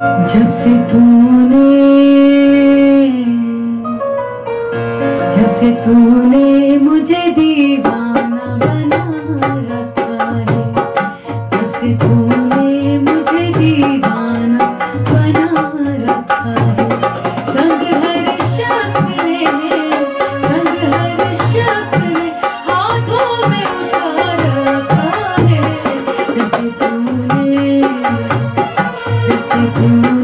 जब से तूने मुझे दीवाना बना रखा है, जब से तूने मुझे दीवाना बना रखा है। संग हर शख्स ने हाथों में उठा रखा है। जब से तूने मुझे दीवाना बना रखा है।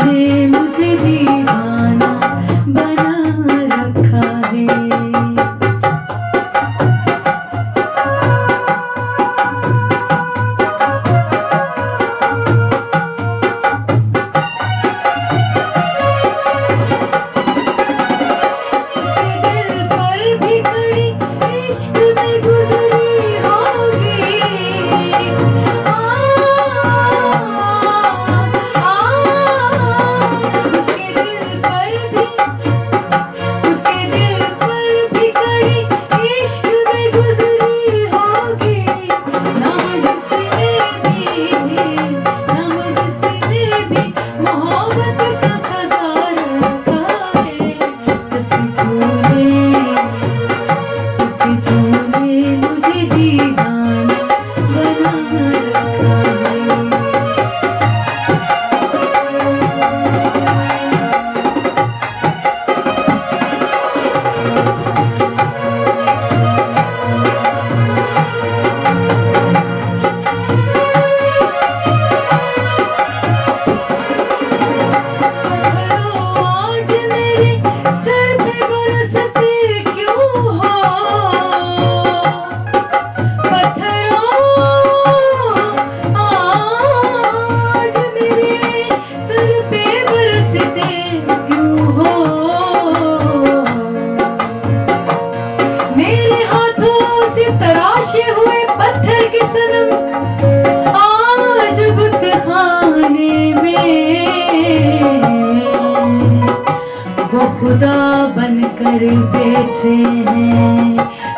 खुदा बन कर बैठे हैं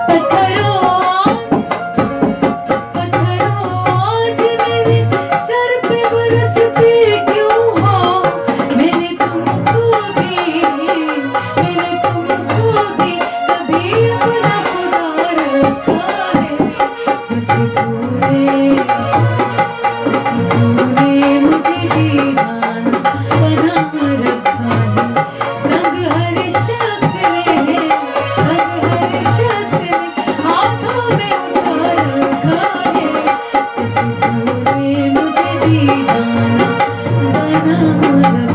पत्थरों, आज मेरे सर पे बरसते क्यों हो। मैंने तुमको भी कभी अपना खुदा रखा है। तुझे तूने मुझे दीवाना बना रखा है। तुझे मुझे दीवाना बना रखा है।